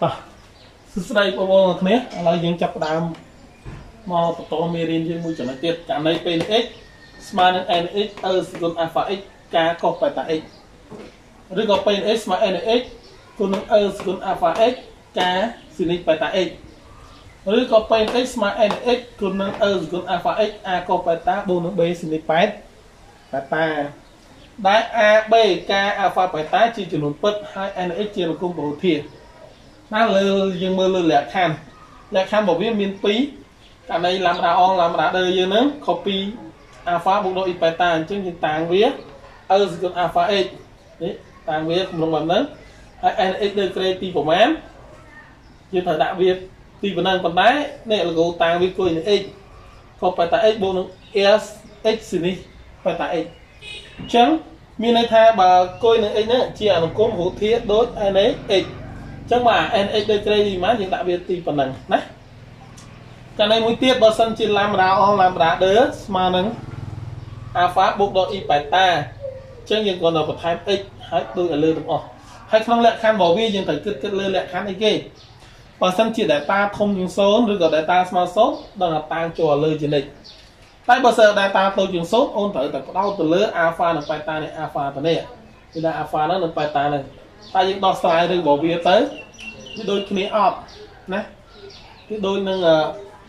Đãi A, B, K, alpha bài tá chia cho nụn bất 2NX chia nụn cung bầu thiệt. Nó dừng mơ lưu lạc hành. Lạc hành bảo viên miễn phí. Cả này làm ra on làm ra đời dư nướng. Copy alpha bộ đội bài tá chân dừng tàng viết Ơ dừng alpha X. Tàng viết cũng đồng bằng nướng 2NX đưa kê tì phổ mán. Như thời đạo viết tì phần năng bằng đáy. Này là gồm tàng viết của X. Còn bài tá X bộ nướng S, X xin đi bài tá X chẳng mình này tha bà coi nữa ấy nữa chỉ là có một thiết đối anh ấy chẳng mà anh ấy đây gì má hiện tại biệt thì phần này nè cái này muốn tiếp vào sân chỉ làm ra đứa mà nắng alpha buộc đội phải ta chẳng những còn là một thái x hết đôi là lừa được không hay không lệ khăn bảo vi nhưng phải cứ cái lừa lệ khăn này kia vào sân chỉ để ta không những số rồi gọi để ta smart số đó là ta cho lừa trên này tại bây giờ đại ta tôi chuyển số ôn thử từ đâu từ lứa alpha là phải ta này alpha từ đây thì là alpha nó là phải ta này ta những đo sai được bỏ bia tới cái đôi kia ọp nè cái đôi nâng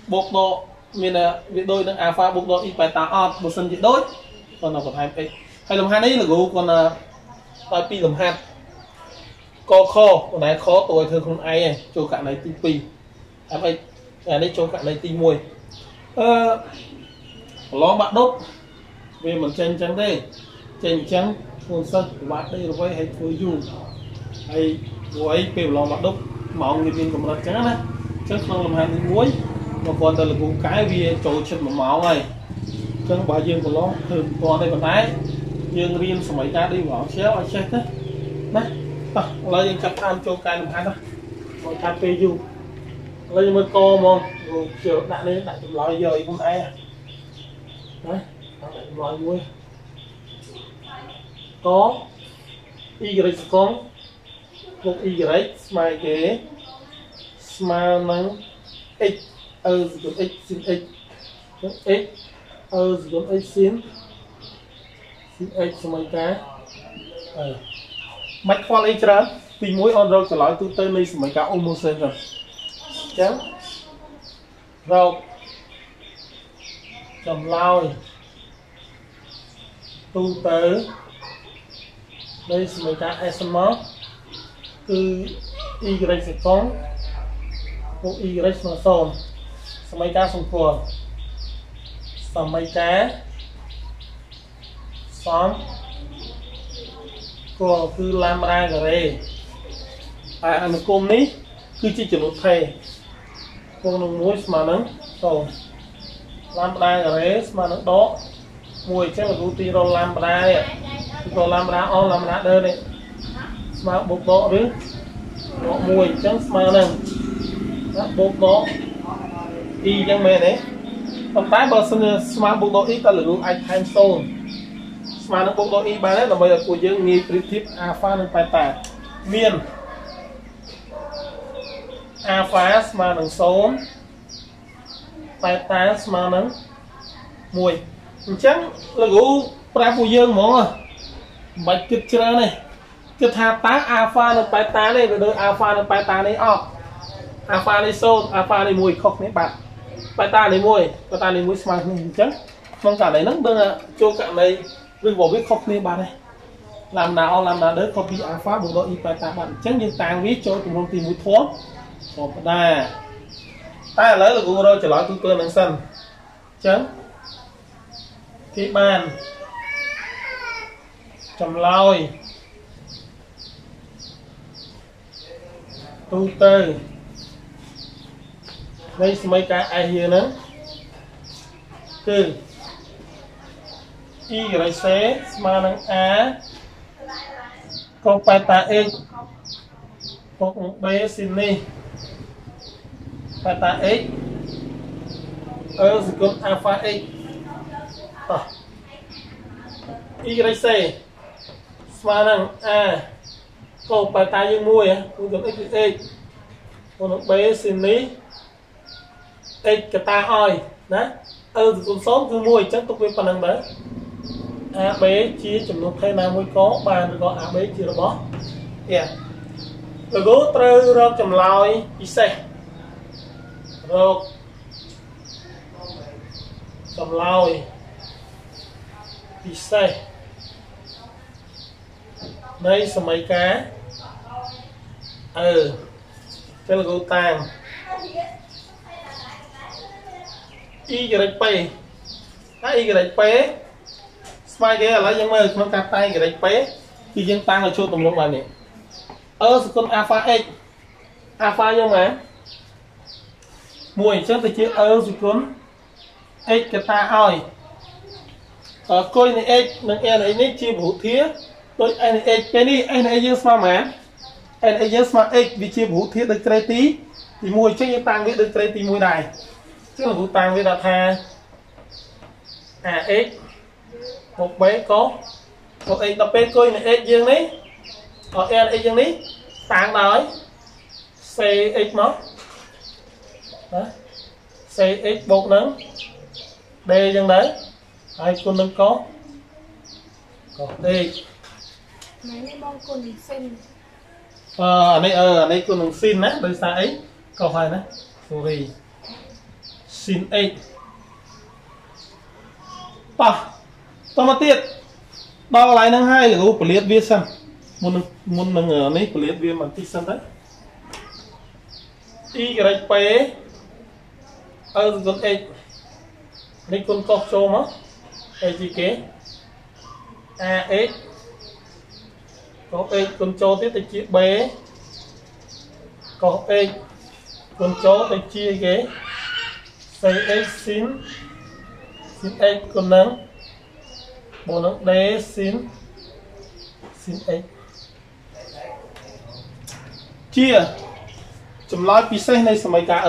bột độ mình là cái đôi nâng alpha bột độ phải ta ọp một sân chỉ đôi còn là còn hai p hay làm hai đấy là gù còn là tại pi làm hai co kho còn này khó tôi thường không ai này cho cả này tinh pi em ấy đấy cho cả này tinh mùi ló bạn đốt về mình tranh trắng đây tranh trắng nguồn sân của bạn đây là với hay với dù hay với kiểu ló bạn đốt mỏng thì mình cũng là trắng đấy trắng không làm hai miếng muối mà còn đây là cũng cái vì trộn chất một máu này trắng bà dương của nó thường toàn đây còn đấy dương riêng xong mấy cái đi vào xéo lại chết đấy đấy lấy những cặp ăn cho cái làm hai đó còn cà phê dù lấy một co mòn rồi chiều đặt lên đặt chụp lại giờ cũng ai à đấy, loại muối có y con một y mà cái mà nắng x ơ x sin x ơ x sin sin x mà cái mạch khoa lấy ra thì muối on rồi trở lại tôi tên này mà cả ông rồi trắng rồi cầm lao tu tử đây là mấy cái SMS cứ y sẽ con một y mà son mấy cái song phun xong mấy cái son còn cứ làm ra rồi ai ăn cơm ní cứ chỉ một thầy con nó muối mà nắng son lambda rồi mà nó đó mùi chắc là ưu tiên rồi lambda đấy rồi lambda on lambda đơn đấy mà bột đó đấy nó mùi chắc mà nè bột đó y chẳng mẹ đấy còn tái bờ sân mà bột đó y ta lựa ai time zone mà nó bột đó y ba đấy là bây giờ của dân nghi primitive alpha nó phải tả miền alpha mà nó zone bài ta mà nắng mùi trắng là gũ prapu dương món rồi bạch kịch chơi này kịch thà tá alpha là bài tá này rồi alpha là bài tá này off alpha này sâu alpha này mùi khóc này bạc bài ta này mùi smart trắng mong cả này nắng đơn ạ cho cả này đừng bỏ biết khóc này bạn này làm nào đấy copy alpha bộ đội bài tá bạn trắng như tàng viết cho cùng công ty mùi thuốc còn đây ta lấy là cũng rồi trở lại tôi cơ năng xanh chấm cái bàn chầm lôi tu tư đây mấy cái ai hiền nữa từ y rồi xé mà năng á con bài ta e con bé xin đi beta x alpha x y c a cô beta dương mui x nó bé xin lý tết cái ta hỏi đấy cũng sốt cứ mua chắc tôi quên phần năng đấy a bé chia chấm nút thay nào mới có bàn được gọi a bé chia được bó yeah rồi gố trơ rau chấm lòi đi xe rồi chấm lòi đi xe đây số mấy cá thế là gấu tàng y cái đánh pê y cái đánh pê spy cái là những người không cắt tay cái đánh pê thì dân tăng là chua tầm lúc này nè con alpha x alpha nhưng mà mùi chân thì chữ con x cái ta hỏi coi này x nâng e này nít chia vũ thiết tôi anh x cái đi anh ấy dương sao mà anh ấy dương sao x vì chia vũ thiết được cây tí thì mùi chân như tăng với được cây tí mùi này chứ là vũ tăng với đặt tha à x một bé có một x đọc bé coi này x dương đấy ở n x dương đấy tăng nói c x nó c x bột nắng d dương đấy hai con nâng có đi này bông con xin này con xin đấy đôi xa ấy còn phải đấy sorry xin ấy pa tao mà tiệt bao lái năng hai rồi phải liệt viên sân muốn mình ở này phải liệt viên mà tích sân đấy y gạch pé con ấy này con cọc xô mà ấy gì kế a x có x con cho tiếp tới chia b có x con cho tới chia cái x xin xin x con nắng bộ nắng d xin xin x chia chấm lái pi xe này mấy cả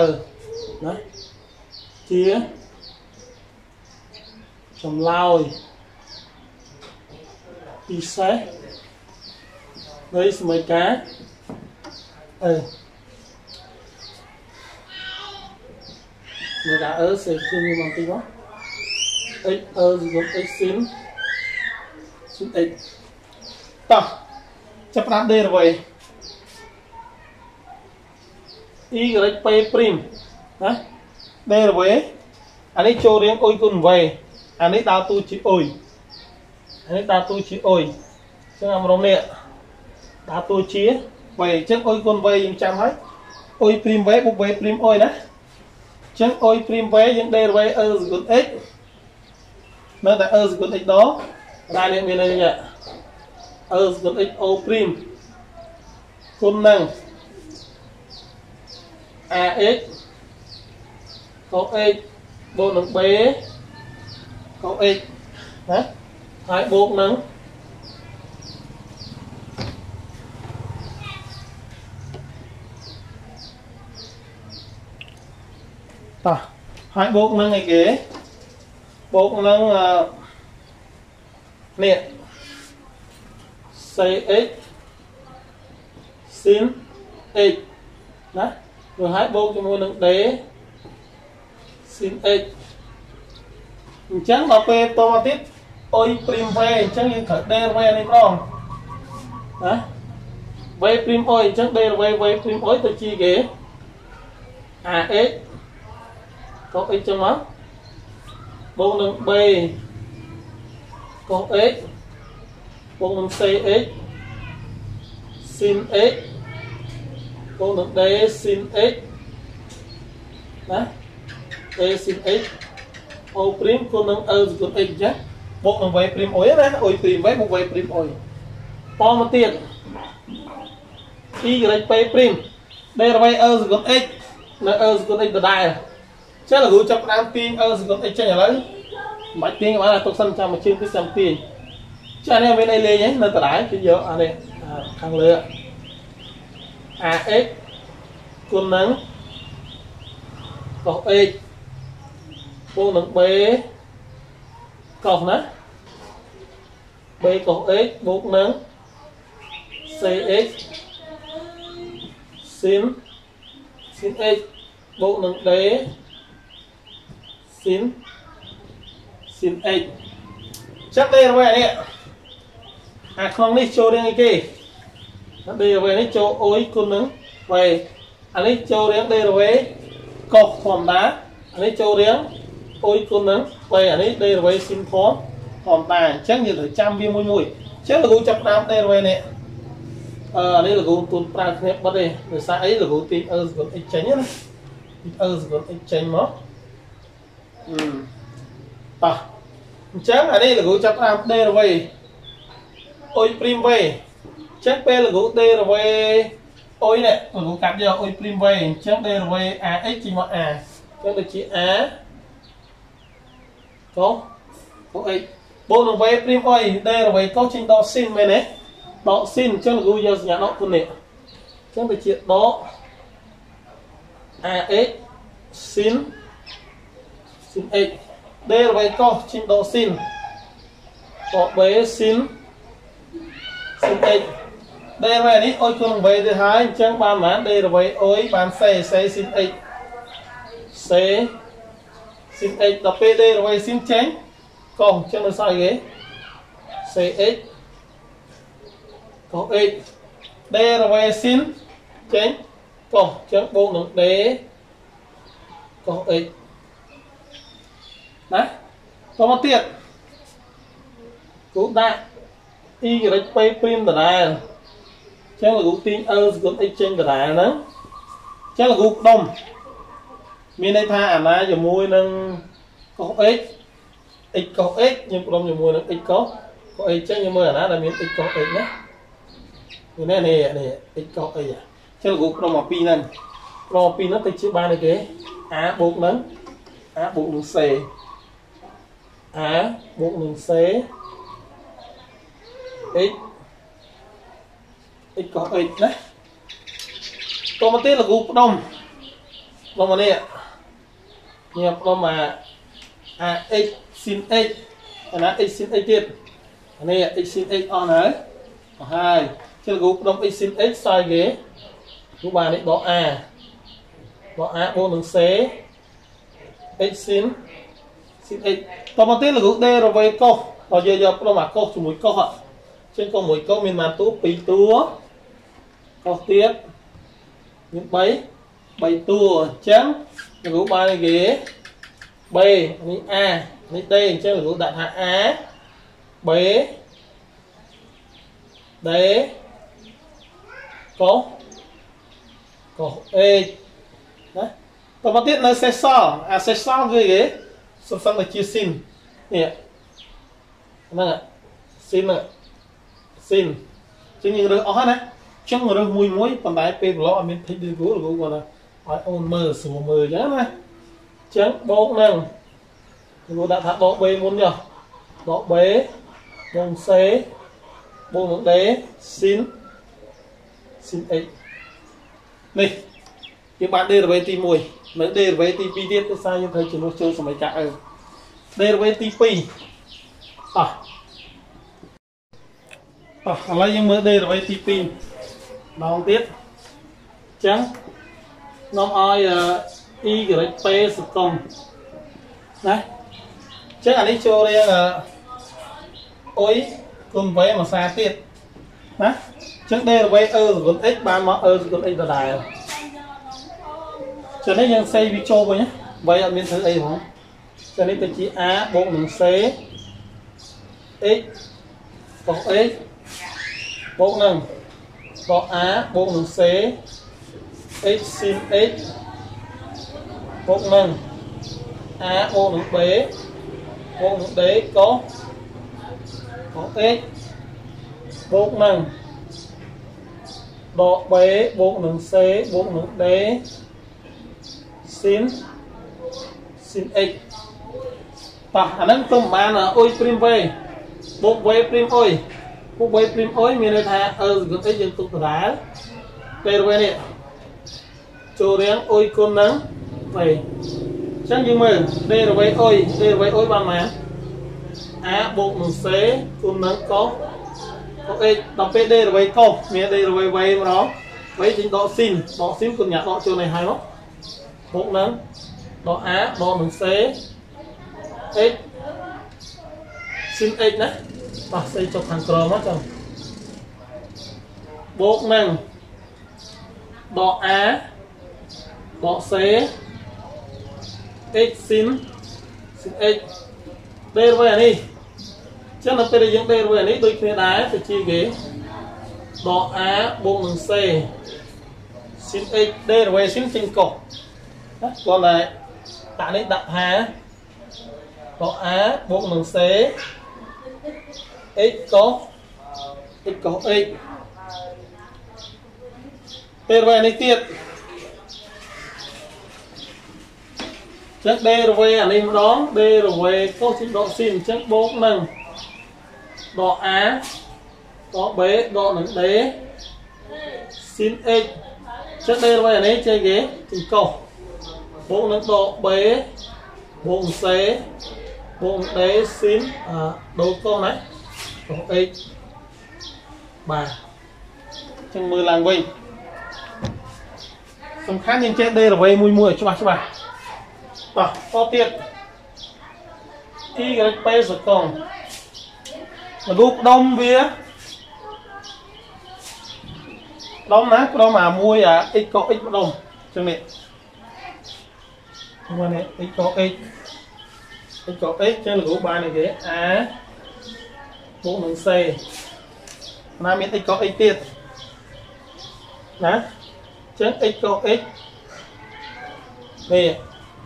đó chia chấm lái pi xe đây mấy cá người đã ở sẽ chưa như bằng tiếng đó x giống x xin x tập chấp nạp đề rồi y gạch p prim đấy đề rồi anh ấy cho riêng ôi cùng về anh ấy đào tu chỉ ôi chứ làm rộng nè đào tu chỉ về chứ ôi cùng về nhưng chăm hết ôi prim về buộc về prim ôi đấy chứ ôi prim vé những đây rồi con x nó là con x đó ra lên bên đây nhỉ con x o prim con năng a x có x bộ năng b có x đấy hai bộ năng hai bột nâng này kìa bột nâng nè xây x xin x đó rồi hai bột cho mua nâng đế xin x chẳng là p to tiếp ôi prim về chẳng như thật đê về này không đó về prim ôi chẳng đê về prim ôi tôi chi kìa à x có x trong đó bốn đường b có x bốn đường cx sin x bốn đường d sin x đó d sin x o prim con đường con x chứ bốn đường y prim ối đấy ối prim với một y prim ối to một tiền y gạch p prim đây là y con x là con x đại chắc là gửi cho các em tin con x chẳng lấy bạch tin các bạn là tôi sân cho một chương cái xem tin chứ anh em bên đây lên nhé nên tao đái cái giờ anh em thằng lừa a x con nắng cọc x con nắng b cọc nắng b cọc x bốn nắng cx sin sin x bộ nâng đế sin sin x chắc đây rồi này à không đi cho đến cái đây về đấy cho ối con nướng về anh ấy cho đến đây rồi cọc hòm đá anh ấy cho đến ối con nướng về anh ấy đây rồi xin khó hòm đá chắc như là trăm viên mùi mùi chắc là cũng chập nam đây rồi này ở đây là gồm tuần tra cái bắt đây rồi xã ấy là gồm tin ơ gồm tránh nhá ơ gồm tránh nó à chắc ở đây là gồm chập nam đây rồi ối prim về chắc p là gồm đây rồi ối này còn gồm cặp giờ ối prim về chắc đây rồi a x chỉ một a chắc là chỉ a có ối bốn đồng về prim ối đây là về có trình độ sin về này đó xin chắc là gửi cho nhà nó con này chắc là chuyện đó a x xin xin x đây là vậy có trình độ xin có bé xin xin x đây là đi ôi con về thứ hai chẳng ba mã đây là vậy ôi bán xe xin x xe xin x là p đây là vậy xin tránh còn chắc là sai ghế xe x có x đây là về xin tránh còn chẳng bộ nóng đế có x đấy có một tiện cũng đại y cái pay prim là đài chắc là cũng tin ơ cũng x trên là đài chắc là cũng đông mình đây tha ảnh là dùng môi nâng có x có x nhưng cũng đông dùng môi nâng x có x chắc như mơ là mình x có x nhé này này x có ấy à chắc là cũng một pin này pro pin nó tới chữ ba này kế á bốn lớn á bốn đường c á bốn đường c x có ấy đấy còn một tiết là cũng đông đông mà này nhập đông mà a x sin x là x sin x tiết này x sin x on đấy hai chứ gục đông x sin x sai ghế của bạn ấy bỏ a bốn đường xế x sin sin x còn một tiết là gục d rồi với câu rồi giờ nó mà câu chùm mũi câu ạ trên câu mũi câu mình mà tú pì túa câu tiết những bấy bày tua trắng gục ba ghế b ní a ní d chứ là gục đặt hạ á b đấy có e đấy còn một tiết là xe sao với ghế xong xong là chia sin nè mà sin à sin chứ như rồi ó này trong rồi mùi muối còn đáy pê lọ mình thấy đi gỗ gỗ còn là hỏi ôn mờ sổ mờ nhá này trắng bóng năng gỗ đã thả bóng bê muốn nhở bóng bế bóng xế bộ nóng đế xin xin x này cái bạn đây là với tí mùi mấy đây là với tí pi tiết cái sai như thế chứ nó chơi xong mấy cả ở đây là với tí pi lấy những mới đây là với tí pi đón tiết trắng nó ai y cái đấy p sập công đấy chắc là đi chơi đây là ối cùng với mà xa tiết đó trước đây là với ơ gồm x ba mà ơ gồm x là đài cho nên nhân xây video với nhé vậy ở bên thứ ấy không cho nên tôi chỉ a bộ đường c x có x bộ nâng có a bộ đường c x sin x bộ nâng a bộ đường b bộ đường đế có x bốn nâng đỏ bé bốn nâng c bốn nâng đế xin xin x và anh em cùng bạn là ôi prim về bốn bé prim ôi bốn bé prim ôi mình đã thả ở gần cái dân tục đá về rồi nè cho đến ôi con nắng về chắc như mình đây rồi ôi bằng mà á bộ một xế cùng nắng có x đọc pd là vậy câu mẹ đây là vậy vậy mà đó ấy chính đó xin còn nhạc đó chỗ này hay không hộp nắng đó á đó mình xế x xin x đấy và xây cho thằng cờ mất chồng bốc nắng đó á đó xế x xin xin x đê về đi chắc là bây giờ những đê về đi đôi khi đá phải chi ghế đó á bộ mình C xin x đê về xin trên cổ còn lại tạm đến đạp há đó á bộ mình C x có x đê về đi tiệt chắc DRV anh em đón DRV có chính độ xin chắc bố nâng đỏ á có bế đỏ nắng đế xin x chắc DRV anh ấy chơi ghế trình cầu bố nắng đỏ bế bố xế bố đế xin đố câu này đỏ x bà chẳng mưa làng vinh xong khác nhưng chắc DRV mùi mùi cho bà và có tiện y p rồi còn là gục đông vía đông nát đó mà mua à x có x đông cho mẹ không qua này x có x trên là gục bài này thế á bốn đường c là miễn x có x tiện nè chứ x có x về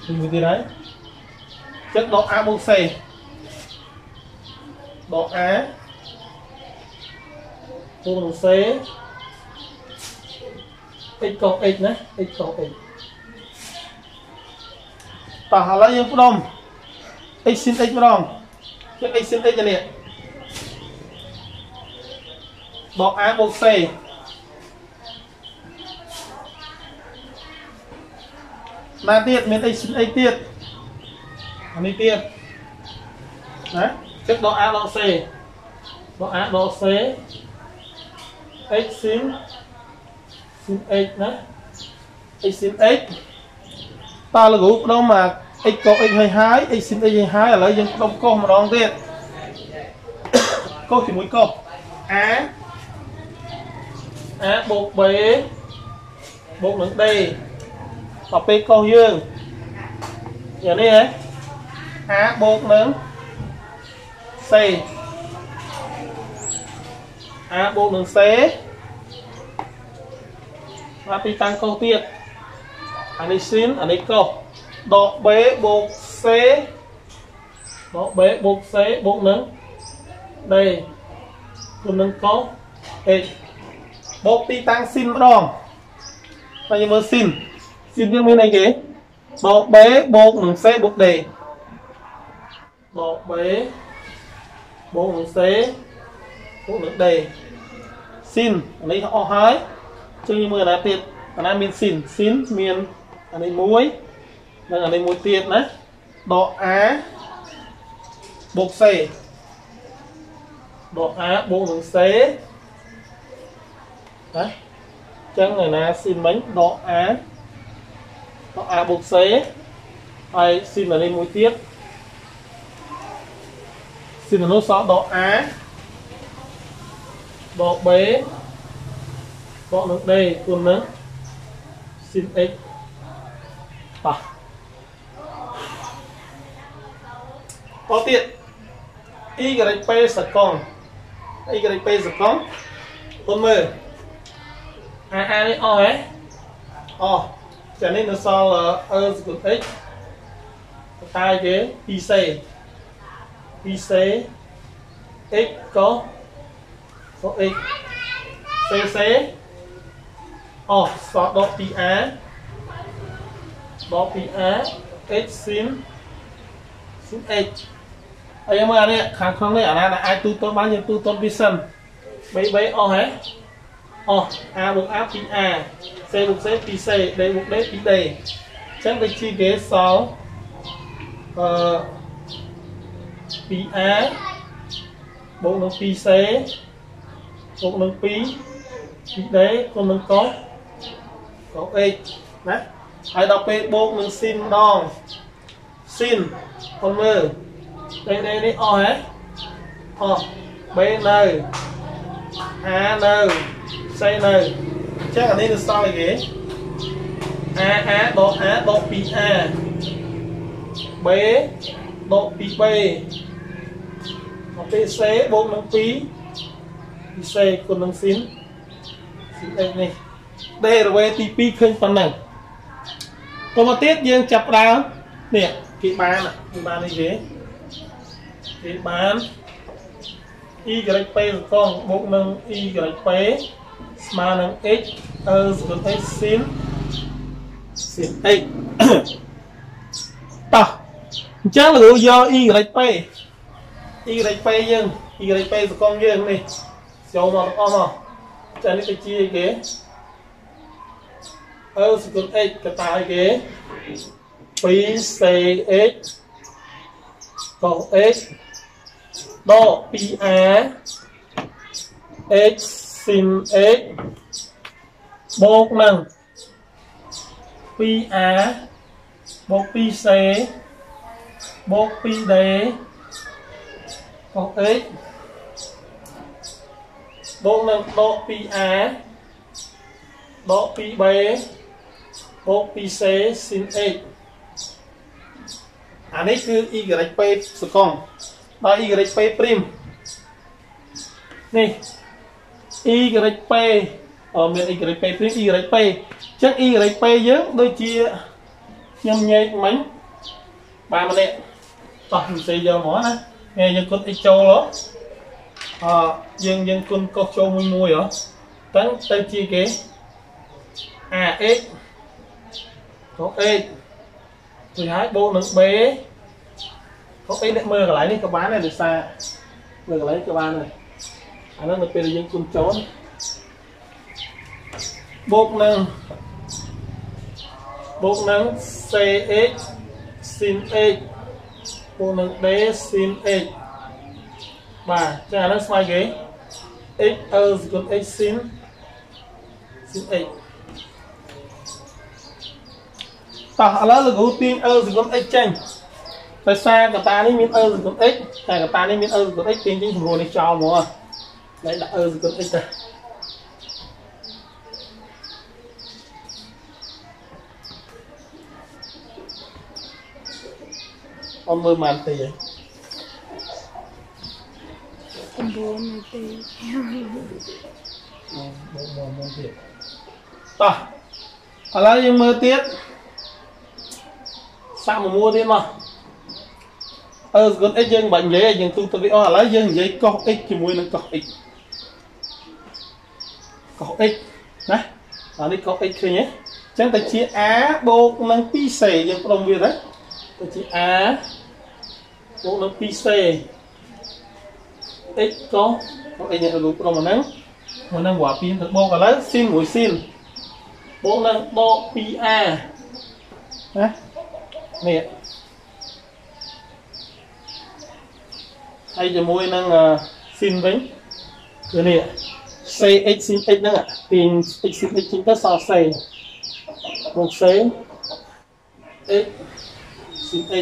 như thế đấy chất độ A bông xe độ á bông xe x cộng x nhé x cộng x tả hả lấy những đồng x xin x đồng chất x xin x cho điện độ á bông xe là tiết miễn x xin x tiết anh đi tiết đấy chất độ A độ C x xin x đấy x xin x ta là group đâu mà x có x hay hái x xin x hay hái là lấy dân đông cô mà đón tiết cô chỉ muốn cô á bộ bế bộ nướng đây và p câu dương giờ đi đấy á bốn nướng c á bốn nướng c và pi tăng câu tiệt anh đi xin anh đi câu đọ bế bốn c đọ bế bốn c bốn nướng đây bốn nướng câu đây bốn pi tăng xin đòn và như mới xin xin riêng bên này kì bộ bế bộ nướng xế bục đề bộ bế bộ nướng xế bục đề xin lấy họ hái chứ như mưa là tiệt còn ai miền xin miền ở đây muối đang ở đây muối tiệt đấy đỏ á bục xế đỏ á bộ nướng xế đấy chẳng người là xin bánh đỏ á nó A bột xế hay xin là lên mũi tiết xin là nốt xóa đỏ á đỏ bế đỏ nước đây tuần nắng xin x à. Có tiện YP sạc con YP sạc con con mơ A đấy O ấy O chẳng nên nó so là ơ của x hai cái pc x có x cc o so đo pi á x xin x ấy em ơi này kháng kháng này ở đây là ai tu tốt bao nhiêu tu tốt vision bấy o hết o a buộc áp pi a C buộc C pi C, D buộc D pi D chắc được chi ghế 6 pi A bộ nâng pi C bộ nâng pi pi D con nâng có có x nè hãy đọc về bố mình xin đòn xin con mơ đây đây đây o hết o b n a n c n chắc là đây là sao vậy a đọc bị a b đọc bị b đọc bị c bố mình phí c con mình xin xin đây này đây là về tp khơi phần này còn một tiết dương chập ra nè cái bàn này dễ cái bàn y gạch p con bộ nâng y gạch p mà nâng x rồi thấy sin sin x ta chắc là do y gạch p dương y gạch p rồi con dương này dầu mà nó mà cho nên cái chia cái sụn x cái tài cái phí x cộng x đo pi a x sin x bột năng pi a bột pi c bột pi d cộng x bột năng đo pi a đo pi b bột pi c sin x anh ấy cứ y gạch p số con đó y gạch p prim này y gạch p ở miền y gạch p prim y gạch p chắc y gạch p nhớ đôi chia nhâm nhê mánh ba mà nè toàn xây giờ mỏ nè nghe dân con ít châu đó dân dân con có châu mui mui đó tấn tây chia kế a x có e thì hãy bộ nâng bé có cái mơ cái lái này các bán này được xa mơ cái lái các bạn này anh nó được dân cùng trốn bột nâng cx sin x bộ nâng bé sin x và cho nó xoay ghế x x sin sin x ta là gấu tin con x chanh tại sao cả ta đi miếng con x tại cả ta đi miếng con x tin chính thủ này cho mùa đấy là con x này ông mơ màn tì vậy ông bố màn tì ta là những mơ tiết sao mà mua thế mà con x dân bệnh dễ nhưng tôi tự do là dân dễ có x thì mua nó có x đấy là đi có x thôi nhé chẳng ta chia á bột năng pi c dân đồng việt đấy ta chia á bột năng pi c x có x nhận được đồng mà năng quả pin thật bột là lấy xin mũi xin bột năng độ pi a đấy nè hay cho môi năng xin vĩnh rồi nè cx xin x nữa tiền x xin x chúng ta so sánh một xế x xin x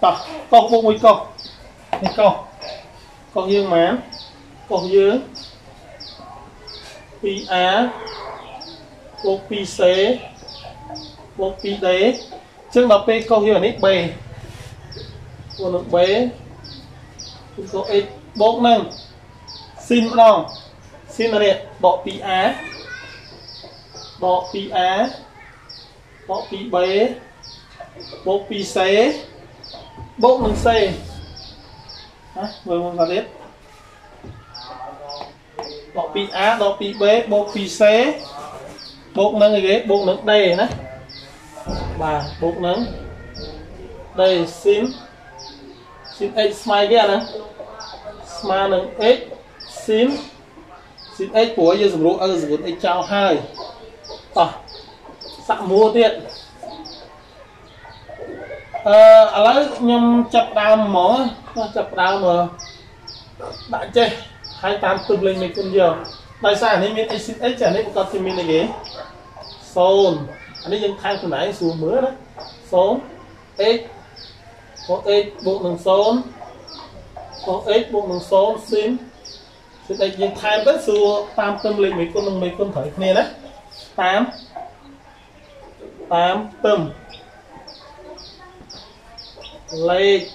tập con vô mấy con này con dương má con dương pi á con pi xế con pi đế trước đó p câu hiểu này b còn được b chúng có x bốc nâng xin đo xin là này bỏ pi á bỏ pi b bỏ pi c bốc nâng c hả vừa muốn vào tiếp bỏ pi á bỏ pi b bỏ pi c bốc nâng cái ghế bốc nâng đây nè bà bột nắng đây xin xin x smile kia nè smile nắng x xin x của dân dụng x trao 2 à sẵn mua tiện ở lấy nhầm chập đào mỏ chập đào mà bạn chơi 28 tương lên mình cũng nhiều tại sao này mình x xin x chẳng nên có tìm mình này ghế phone anh ấy dân thang từ nãy xuống mưa đó phone x có x buộc bằng phone có x buộc bằng phone sim thì đây dân thang tới xuống tam tâm lịch mấy con thổi kia đó tám tám tâm lịch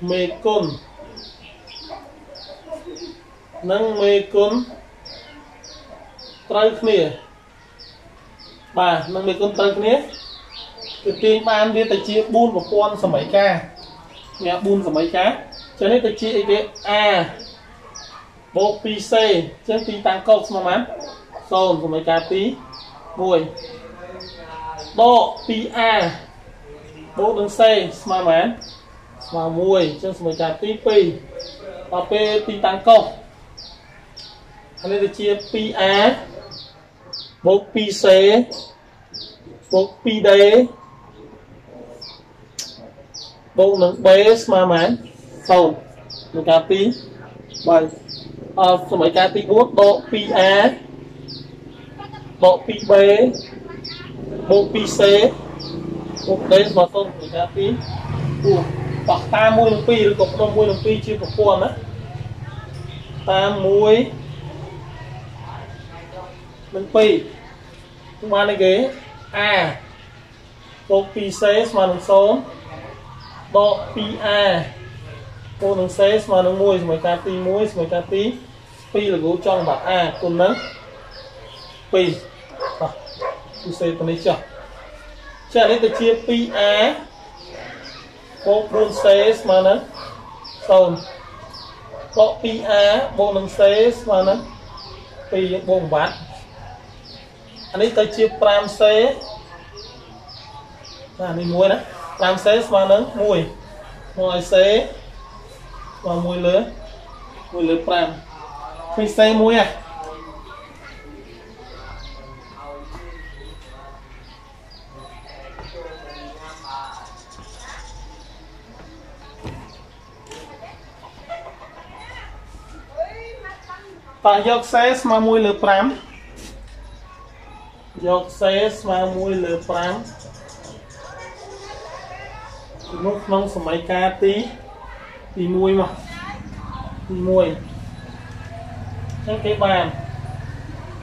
mấy con nâng mấy con trâu khné bà nâng mấy con trâu khné từ tiền ban đi tới chia buôn và con sầm bảy ca nghe buôn sầm bảy cá cho nên tới chia cái a bộ pc trên tiền tăng cột xong mắm sồn sầm bảy cá tí mùi độ pa bộ đường c xong mắm và mùi trên sầm bảy cá tí pi và p tiền tăng cột anh ấy chia PA bốc PC bốc PD bốc nâng BS mà mán sầu nâng cá tí bằng xong mấy cá tí bút bộ PA bộ PB bộ PC bộ DS và xong mấy cá tí hoặc ta mùi nâng pi rồi cộng đồng mùi nâng pi chia của con á ta mùi nâng pi chúng ta nâng ghế a bộ pi c mà nâng số bộ pi a cô nâng c mà nâng mùi mấy cá tí pi là gấu trong và a cùng nâng pi pi c tầm này chờ đến từ chia pi a bộ bốn c mà nâng số bộ pi a bộ nâng c mà nâng pi bốn ván anh ấy tới chia pram c là mình muối đó pram c mà nó mùi mùi c và mùi lứa pram phi c muối à ta dọc c mà mùi lứa pram dọc CS mà mùi lửa phán nút nông xe máy ca tí tí mùi mà tí mùi chẳng cái bàn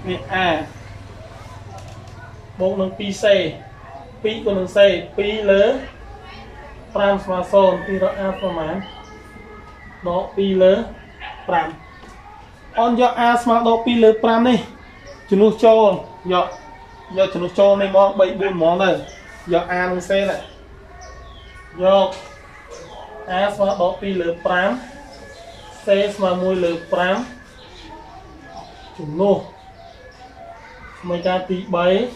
này à bốc nâng pi C pi của nâng C pi lửa phán mà xôn tí rõ A phá mán đó pi lửa phán on dọc A mà đó pi lửa phán này chứ nút cho dọc giờ chúng cho nên món bảy bốn món này giờ a nâng c này giờ a xóa đó pi lửa pram c xóa mùi lửa pram chúng nô mấy ca tí bảy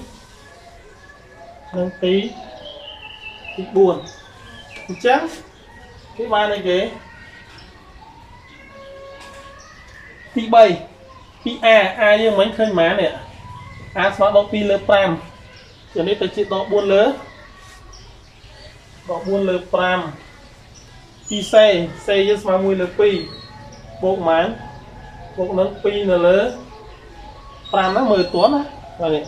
nâng tí tí buồn trắng cái ba này ghế tí bảy tí a ai mấy khơi má này ạ A xóa đó pi lơ pram cho nên ta chỉ đó buôn lơ pram pi c yes mà mùi lơ pi bột máng bột nắng pi là lơ pram nó mười tuấn á rồi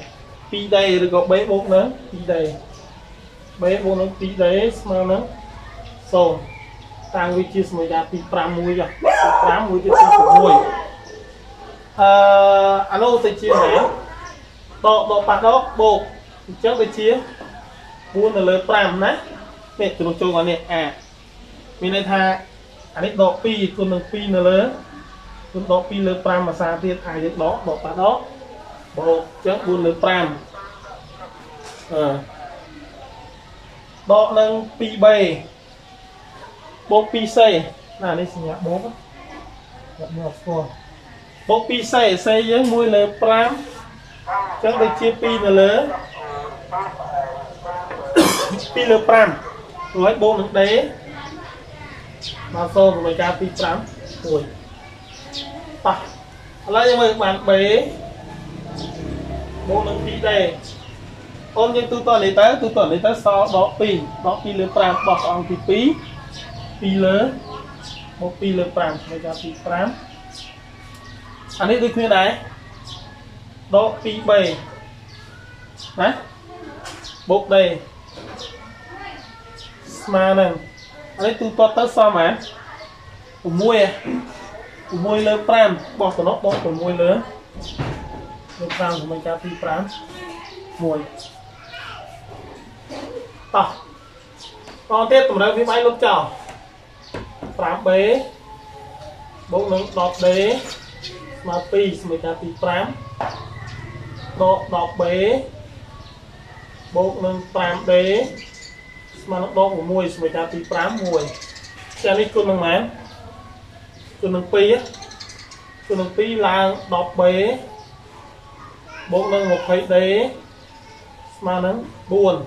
pi đây rồi có bấy bột nắng pi đây bấy bột nắng pi đấy mà nắng sồn tăng vị trí mới ra pi pram mùi rồi pram mùi thì cũng mùi alo ta chia này bộ bộ bạc đó bộ trước về chia buôn là lớn pram nè nè từ lúc trôi qua nè à mình lên tha anh ấy đọ pi con đường pi là lớn con đọ pi lớn pram mà xa tiền ai được đó bộ bạc đó bộ trước buôn lớn pram đọ nâng pi bay bộ pi xây là đây sinh nhật bố bộ pi xây với mùi lớn pram chẳng được chia pi là lớn pi là pram rồi bộ nước đế mà xô rồi ca pi pram rồi ta lấy cho mình bạn bế bộ nước pi đế ôm nhưng tôi toàn lấy tới so đó pi là pram bỏ ông thì pi lớn một pi là pram rồi ca pi pram anh ấy được như này đó pi bề Đấy. Bột đây. Mà nè. Đấy tu to tới sao mà. Của môi à. Của môi lơ pram, bọt của nó bọt của môi lơ. Lơ pram của mình cha ti pram. Môi. Tao. Tao tiếp tụi nó với máy lúc chào. Pram bế. Bột nướng đọt đế. Mà pi mình cha ti pram. Đọt đọt bế. Bột nướng pram đế. Mà nó đo của môi mình cha ti pram môi. Cha đi con nướng máng. Cơn nâng pi á, cơn nâng pi là đọc bế, bột nâng một phẩy đế, mà nâng buồn,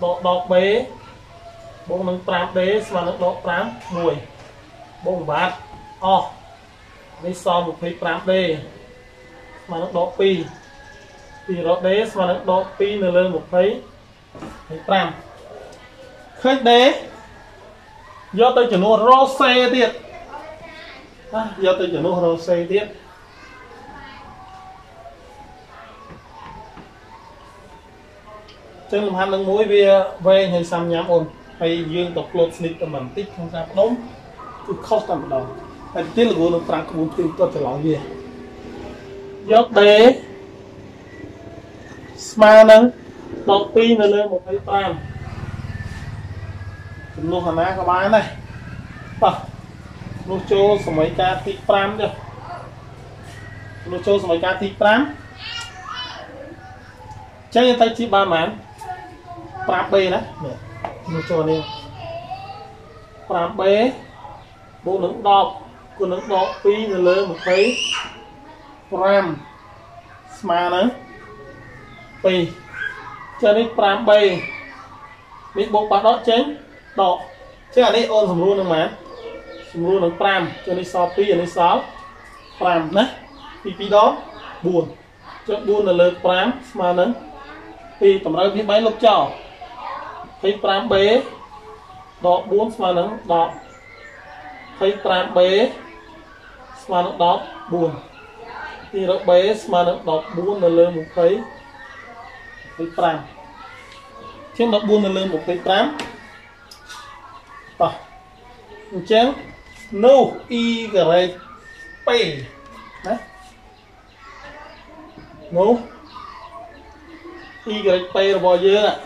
đọc bế, bột nâng tám đế, mà nâng đọc tám mùi, bột bát, o, đi so một phẩy tám đế, mà nâng đọc pi, pi đọc đế, mà nâng đọc pi nâng lên một phẩy tám, khơi đế, do tôi chuyển luôn rose tiệt. Giờ tôi chuyển nó rose tiếp. Trên làm hành nâng muối bia về hay xăm nhám ồn. Hay dương tộc lột xịt tầm bản tích không sao đúng. Cứ khóc tầm bản đầu. Hãy tiết là vô nâng trang của bốn tiêu tôi phải lóng gì. Giọt đế. Sma nâng. Đọc pin lên một cái tram. Chúng nó hẳn á có bán này. Tập. Nó cho số mấy ca tí pram được. Nó cho số mấy ca tí pram. Chắc như thế chỉ 3 mán. Pram bê đó. Nó cho nên pram bê. Bộ nướng đọc. Cô nướng đọc pi nó lên một cái pram. Sma nữa pi. Cho nên pram bê. Mình bộ bác đó chén. Đọc. Chắc là đây ôn thầm luôn không mán. Chúng luôn nóng pram, cho nên so pi, cho nên so pram nè. Pi đó, buồn. Cho buồn là lợt pram, mà nóng pi tổng ra cái máy lúc cho. Thấy pram bế. Đó buồn, mà nóng đọc. Thấy pram bế. Mà nóng đọc, buồn. Pi đó bế, mà nóng đọc buồn là lợt một thấy. Thấy pram. Thêm đó buồn là lợt một thấy pram. Tỏ. Một chén nâu y gray pay nâu y gray pay là bao nhiêu ạ?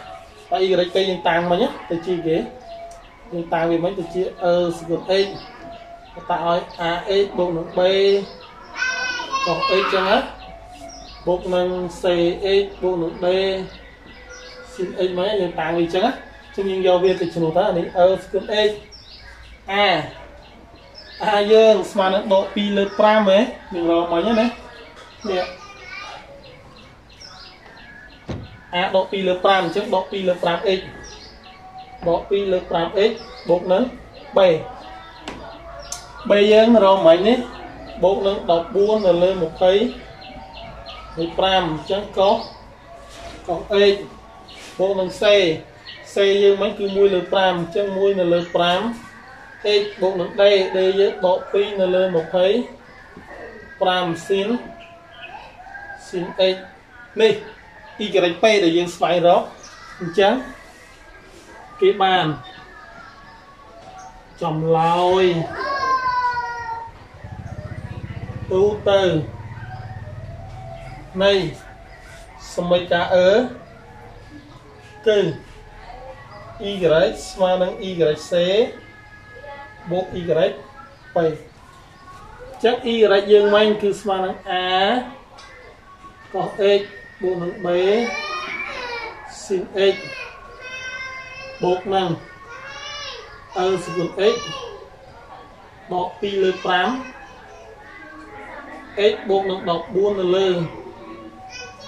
Tại y gray pay dành tàng mà nhé, từ chi ghế dành tàng vì mấy từ chi sừng a tạo a e bộ nâng b còn e chẳng á bộ nâng c e bộ nâng b xin e mấy dành tàng vì chẳng á cho nên do việc từ chi nô ta này sừng a a dương mà nó độ pi lượt pram ấy mình lo mấy nhá đấy a độ pi lượt pram trước độ pi lượt pram x độ pi lượt pram x bột nướng bảy bây dương lo mấy nhé bột nướng đọc buôn rồi lên một cái thì pram chẳng có còn a bột nướng c dương mấy cứ mui lượt pram chẳng mui là lượt pram đây bộ nước đây đây với độ pi nó lên một thấy pram sin sin a này y gạch p để dương xoay đó trắng cái bàn chồng lòi ưu từ này xong mấy cá ớ từ y gạch mà nâng y gạch xế bộ y gạch pay chắc y gạch dương manh cứ mà nắng a có x bộ nắng b sin x bộ nắng a sin x bộ pi lơ pram x bộ nắng đọc buôn là lơ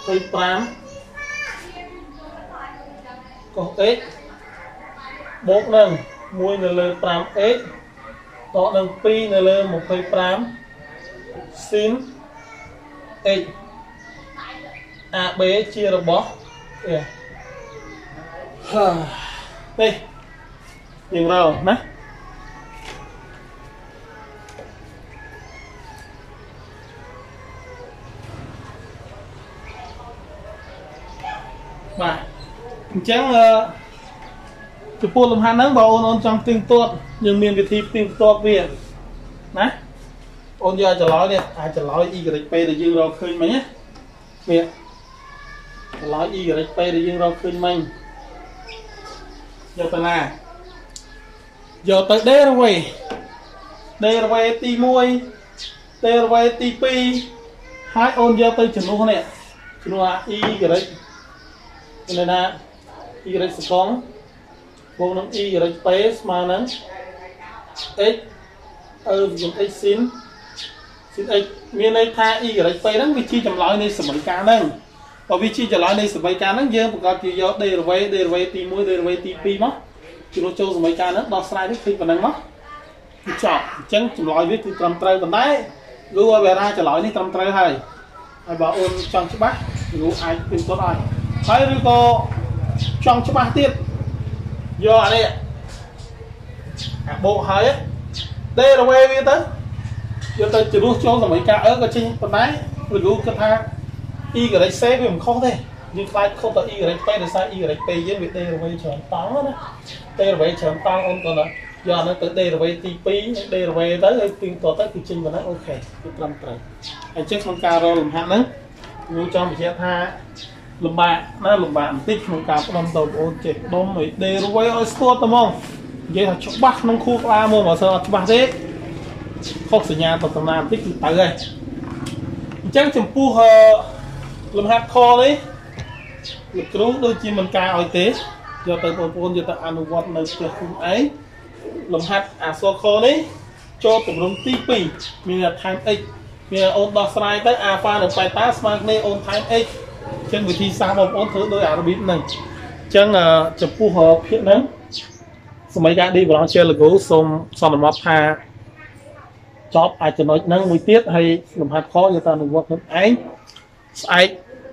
phi pram có x bộ nắng mùi là lơ pram x đó nâng pi nâng lên một cây pram sin x a b chia được bó đi dừng rồi nè Bà chẳng cái bộ làm hàn nắng bảo ôn trong tiếng tốt nhưng miền cái thịt tiếng tốt về nè ôn giờ trả lời đi ai trả lời y cái p để dương rau khơi mày nhé việc trả lời y cái p để dương rau khơi mày giờ tới là giờ tới đây rồi đây rồi ti muôi đây rồi ti pi hai ôn giờ tới chừng luôn này chừng là y cái này là y cái con bộ nấm y rồi space mà nấm x dùng x sin sin x miền này tha y rồi space nấm vị trí chấm lõi này sầm bảy cá nấm và vị trí chấm lõi này sầm bảy cá nấm dễ một cái chỉ do đây rồi tì mũi đây rồi tì pi mất chỉ nó châu sầm bảy cá nấm đo sai thì phần năng mất chọn chấm chấm lõi viết từ trầm trai phần đấy lúa về ra chấm lõi này trầm trai hay ai bảo ôn trong chữ bát lúa ai tìm tốt ai thấy lúa co trong chữ bát tiếp do đây bộ hơi đây là quay tới giờ tôi chỉ muốn cho rằng mấy ca ở cái trên phần máy mình luôn cái tha y cái đấy xe mình không thế nhưng lại không tới y cái đấy p là sai y cái đấy p với việc đây là quay chọn tám đó đây là quay chọn tám ông còn đó do nó tới đây là quay tì pí đây là quay tới cái tiền tỏ tới từ trên mà nó ok được làm trời anh trước con ca rồi làm hạn nữa muốn cho mình sẽ tha lùm bạ nó lùm bạ tích một cặp năm đầu ô chết đông mấy đê rồi ở store tao mong vậy là chụp bắt nông khu la mua mà sao chụp bắt thế không sử nhà tập tầm làm tích tới đây chắc chụp pu hờ lùm hạt kho đấy lực rú đôi chim mình cài ở tế giờ tới bộ phun giờ tới ăn uống nơi chơi cùng ấy lùm hạt à so kho đấy cho tụi lùm ti pì mình là time x mình là ôn đo sai tới alpha được bài task mang này ôn time x chân vị trí sao một con thứ đôi áo biết này chân là chụp phù hợp hiện nắng mấy cái đi vào nó chơi là gấu xong xong mình móc tha chóp ai cho nói nắng mùi tiết hay lồng hạt khó người ta đừng quên nước ấy ấy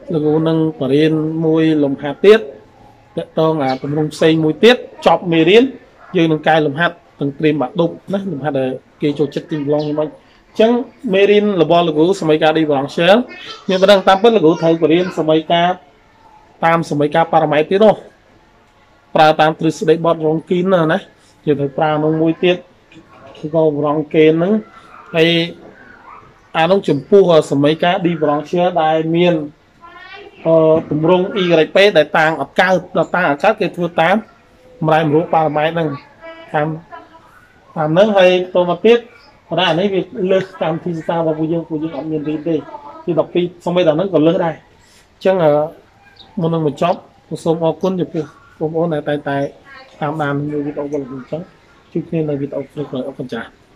là gấu nâng và điên mùi lồng hạt tiết tận to là tận lông xây mùi tiết chọc mì điên dưới nâng cài lồng hạt từng tìm bạn đụng nó lồng hạt để kia cho chất tình long như vậy chăng merin là bò là gú sumay ca đi vào sáng nhưng mà đang tam bất là gú thầy của riêng sumay ca tam sumay ca paramay tiết đâu pra tam từ sự đấy bọt rong kín là này chỉ thấy pra nó mùi tiết gò rong kén nữa hay anh ông chấm pu ở sumay ca đi vào sáng đại miền tùng rong y gạch pé đại tàng ở cao là tàng ở các cái thứ tám mai mùa paramay này tam tam nữa hay tôi mà tiết và này việc lơ tam thì sao và vui dương ở miền tây đây thì đọc đi xong bây giờ nó còn lơ đây chắc là một lần một chóp một số món quân nhập được một món này tài tam đàn người việt ông vẫn còn trắng trước nên là việt ông được rồi ông còn trả